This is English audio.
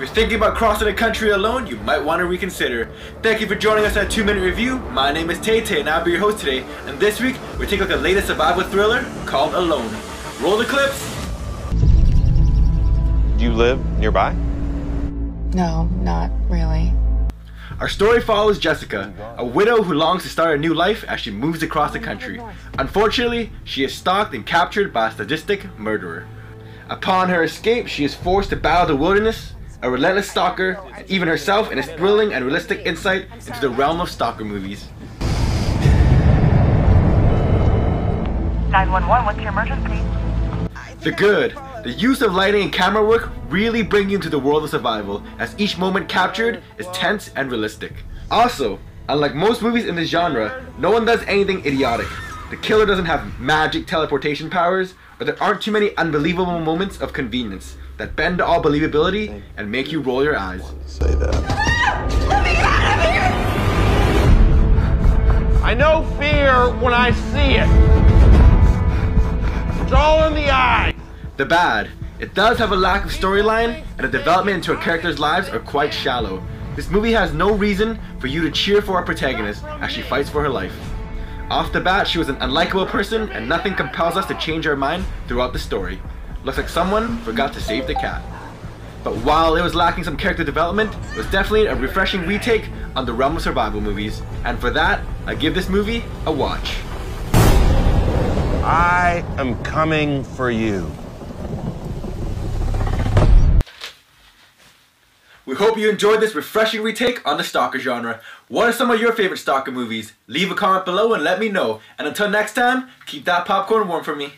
If you're thinking about crossing the country alone, you might want to reconsider. Thank you for joining us at 2 Minute Review. My name is Tay-Tay and I'll be your host today. And this week, we're taking a look at the latest survival thriller called Alone. Roll the clips! Do you live nearby? No, not really. Our story follows Jessica, a widow who longs to start a new life as she moves across the country. Unfortunately, she is stalked and captured by a sadistic murderer. Upon her escape, she is forced to battle the wilderness, a relentless stalker, and even herself in a thrilling and realistic insight into the realm of stalker movies. 911, what's your emergency? The good, the use of lighting and camera work really bring you into the world of survival, as each moment captured is tense and realistic. Also, unlike most movies in this genre, no one does anything idiotic. The killer doesn't have magic teleportation powers, but there aren't too many unbelievable moments of convenience that bend all believability and make you roll your eyes. Say that. Let me out of here! I know fear when I see it. It's all in the eye. The bad. It does have a lack of storyline, and the development into a character's lives are quite shallow. This movie has no reason for you to cheer for our protagonist as she fights for her life. Off the bat, she was an unlikable person, and nothing compels us to change our mind throughout the story. Looks like someone forgot to save the cat. But while it was lacking some character development, it was definitely a refreshing retake on the realm of survival movies. And for that, I give this movie a watch. I am coming for you. We hope you enjoyed this refreshing retake on the stalker genre. What are some of your favorite stalker movies? Leave a comment below and let me know. And until next time, keep that popcorn warm for me.